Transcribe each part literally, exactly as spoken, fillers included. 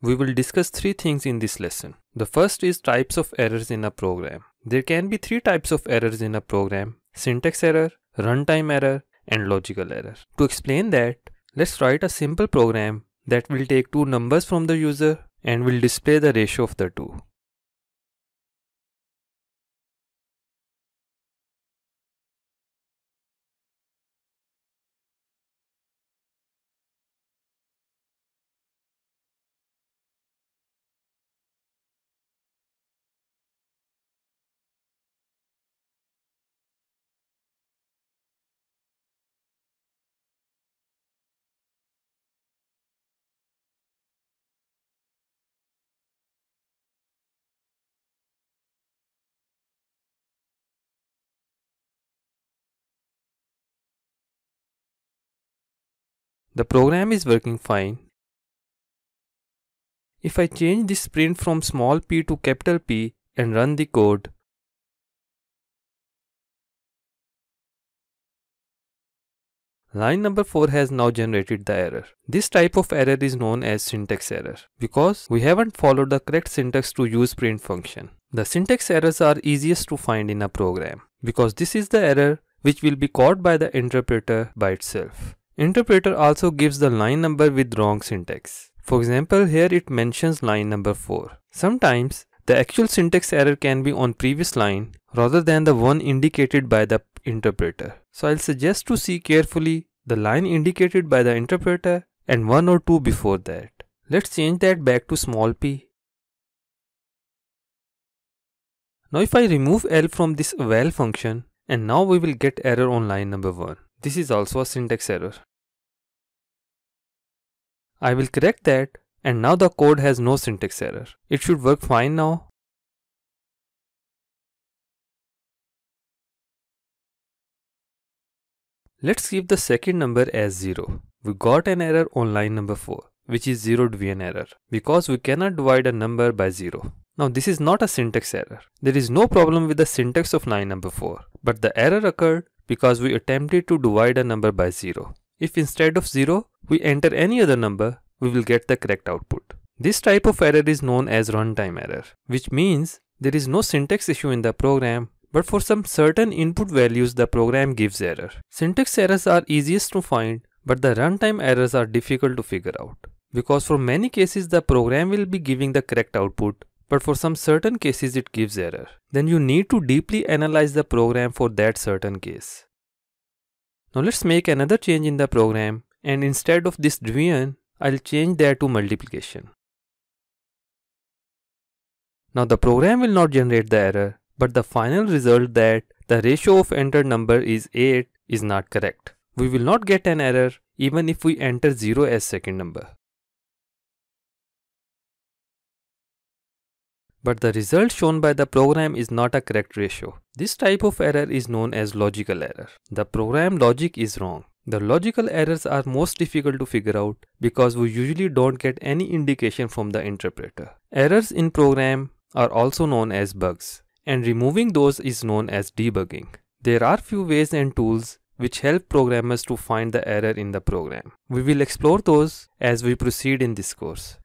We will discuss three things in this lesson. The first is types of errors in a program. There can be three types of errors in a program: syntax error, runtime error, and logical error. To explain that, let's write a simple program that will take two numbers from the user and will display the ratio of the two. The program is working fine. If I change this print from small p to capital P and run the code, line number four has now generated the error. This type of error is known as syntax error because we haven't followed the correct syntax to use print function. The syntax errors are easiest to find in a program because this is the error which will be caught by the interpreter by itself. Interpreter also gives the line number with wrong syntax. For example, here it mentions line number four. Sometimes the actual syntax error can be on previous line rather than the one indicated by the interpreter. So I'll suggest to see carefully the line indicated by the interpreter and one or two before that. Let's change that back to small p. Now if I remove L from this eval function, and now we will get error on line number one. This is also a syntax error. I will correct that, and now the code has no syntax error. It should work fine now. Let's keep the second number as zero. We got an error on line number four, which is zero division error, because we cannot divide a number by zero. Now this is not a syntax error. There is no problem with the syntax of line number four, but the error occurred because we attempted to divide a number by zero. If instead of zero, we enter any other number, we will get the correct output. This type of error is known as runtime error, which means there is no syntax issue in the program, but for some certain input values the program gives error. Syntax errors are easiest to find, but the runtime errors are difficult to figure out, because for many cases the program will be giving the correct output, but for some certain cases it gives error. Then you need to deeply analyze the program for that certain case. Now let's make another change in the program, and instead of this division, I'll change that to multiplication. Now the program will not generate the error, but the final result that the ratio of entered number is eight is not correct. We will not get an error even if we enter zero as second number. But the result shown by the program is not a correct ratio. This type of error is known as logical error. The program logic is wrong. The logical errors are most difficult to figure out because we usually don't get any indication from the interpreter. Errors in program are also known as bugs, and removing those is known as debugging. There are few ways and tools which help programmers to find the error in the program. We will explore those as we proceed in this course.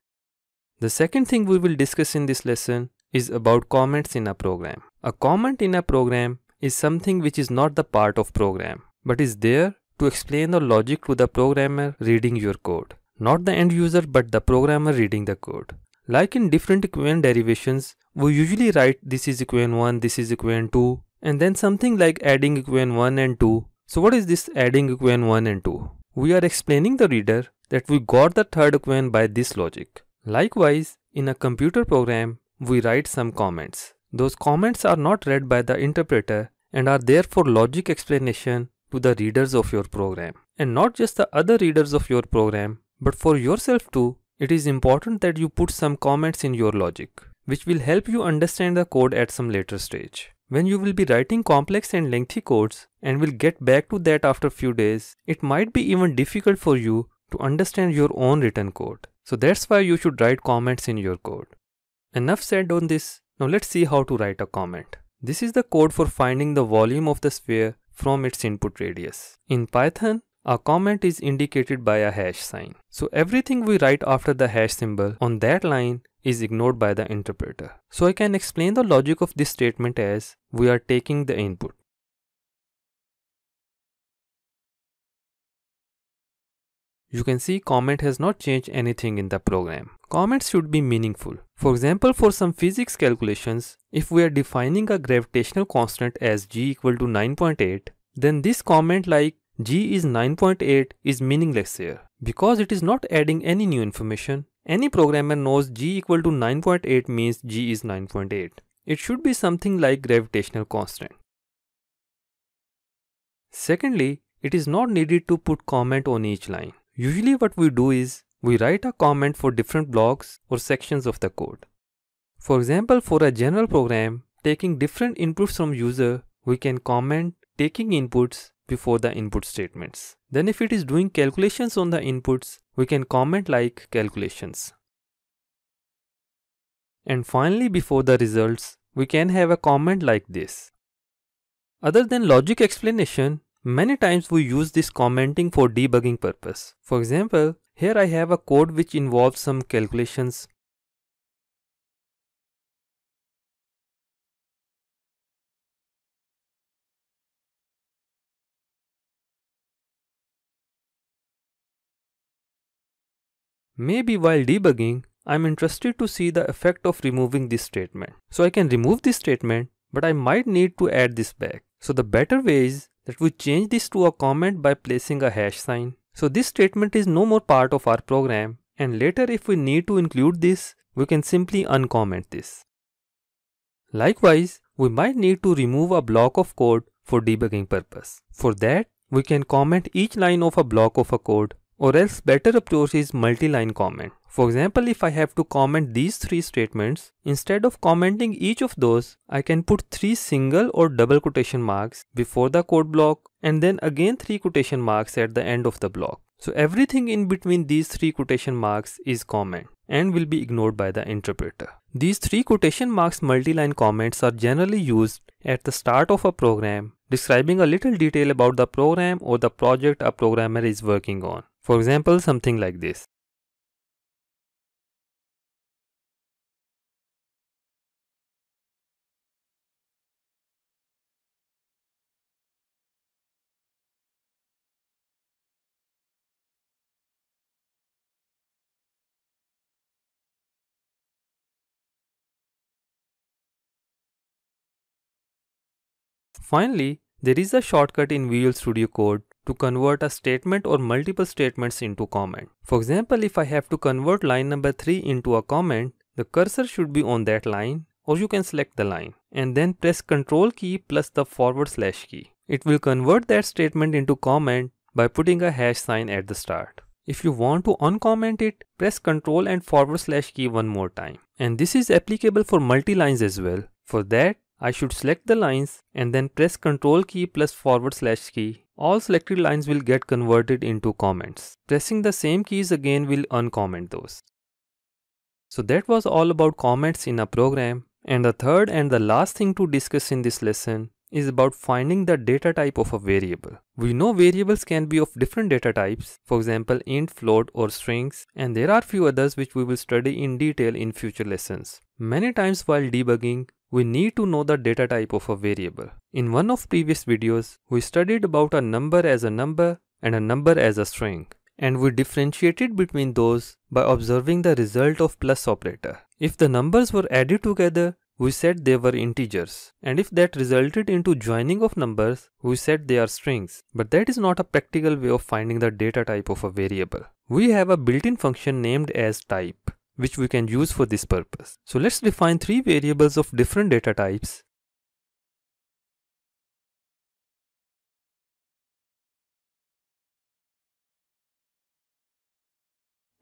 The second thing we will discuss in this lesson is about comments in a program. A comment in a program is something which is not the part of program, but is there to explain the logic to the programmer reading your code. Not the end user, but the programmer reading the code. Like in different equivalent derivations, we usually write this is equivalent one, this is equivalent two, and then something like adding equivalent one and two. So what is this adding equivalent one and two? We are explaining the reader that we got the third equivalent by this logic. Likewise, in a computer program, we write some comments. Those comments are not read by the interpreter and are there for logic explanation to the readers of your program. And not just the other readers of your program, but for yourself too, it is important that you put some comments in your logic, which will help you understand the code at some later stage. When you will be writing complex and lengthy codes and will get back to that after few days, it might be even difficult for you to understand your own written code. So that's why you should write comments in your code. Enough said on this. Now let's see how to write a comment. This is the code for finding the volume of the sphere from its input radius. In Python, Our comment is indicated by a hash sign. So everything we write after the hash symbol on that line is ignored by the interpreter. So I can explain the logic of this statement as we are taking the input. You can see comment has not changed anything in the program. Comments should be meaningful. For example, for some physics calculations, if we are defining a gravitational constant as g equal to nine point eight, then this comment like g is nine point eight is meaningless here because it is not adding any new information. Any programmer knows g equal to nine point eight means g is nine point eight. It should be something like gravitational constant. Secondly, it is not needed to put comment on each line. Usually what we do is, we write a comment for different blocks or sections of the code. For example, for a general program, taking different inputs from user, we can comment taking inputs before the input statements. Then if it is doing calculations on the inputs, we can comment like calculations. And finally, before the results, we can have a comment like this. Other than logic explanation, many times we use this commenting for debugging purpose. For example, here I have a code which involves some calculations. Maybe while debugging, I'm interested to see the effect of removing this statement. So I can remove this statement, but I might need to add this back. So the better way is that we change this to a comment by placing a hash sign. So this statement is no more part of our program, and later if we need to include this, we can simply uncomment this. Likewise, we might need to remove a block of code for debugging purpose. For that, we can comment each line of a block of a code, or else better approach is multi-line comment. For example, if I have to comment these three statements, instead of commenting each of those, I can put three single or double quotation marks before the code block and then again three quotation marks at the end of the block. So everything in between these three quotation marks is comment and will be ignored by the interpreter. These three quotation marks multi-line comments are generally used at the start of a program, describing a little detail about the program or the project a programmer is working on. For example, something like this. Finally, there is a shortcut in Visual Studio Code to convert a statement or multiple statements into comment. For example, if I have to convert line number three into a comment, the cursor should be on that line, or you can select the line and then press Ctrl key plus the forward slash key. It will convert that statement into comment by putting a hash sign at the start. If you want to uncomment it, press Ctrl and forward slash key one more time. And this is applicable for multi-lines as well. For that, I should select the lines and then press Ctrl key plus forward slash key. All selected lines will get converted into comments. Pressing the same keys again will uncomment those. So that was all about comments in a program. And the third and the last thing to discuss in this lesson is about finding the data type of a variable. We know variables can be of different data types, for example int, float or strings, and there are few others which we will study in detail in future lessons. Many times while debugging, we need to know the data type of a variable. In one of previous videos, we studied about a number as a number and a number as a string. And we differentiated between those by observing the result of plus operator. If the numbers were added together, we said they were integers. And if that resulted into joining of numbers, we said they are strings. But that is not a practical way of finding the data type of a variable. We have a built-in function named as type, which we can use for this purpose. So let's define three variables of different data types.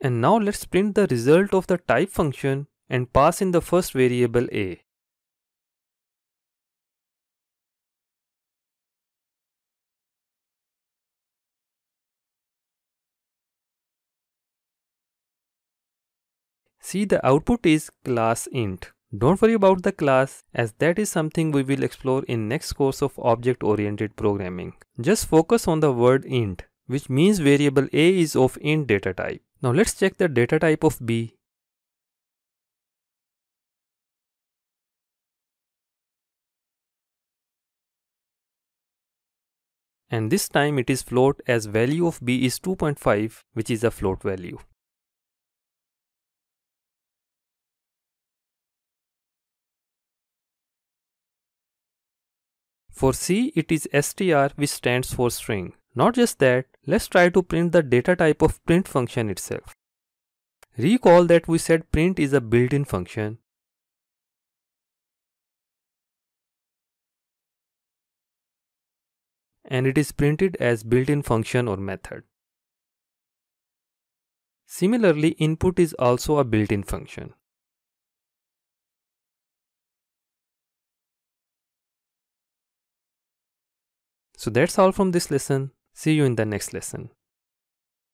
And now let's print the result of the type function and pass in the first variable a. See, the output is class int. Don't worry about the class, as that is something we will explore in next course of object-oriented programming. Just focus on the word int, which means variable a is of int data type. Now let's check the data type of b. And this time it is float, as value of b is two point five, which is a float value. For c, it is str, which stands for string. Not just that, let's try to print the data type of print function itself. Recall that we said print is a built-in function. And it is printed as built-in function or method. Similarly, input is also a built-in function. So that's all from this lesson. See you in the next lesson.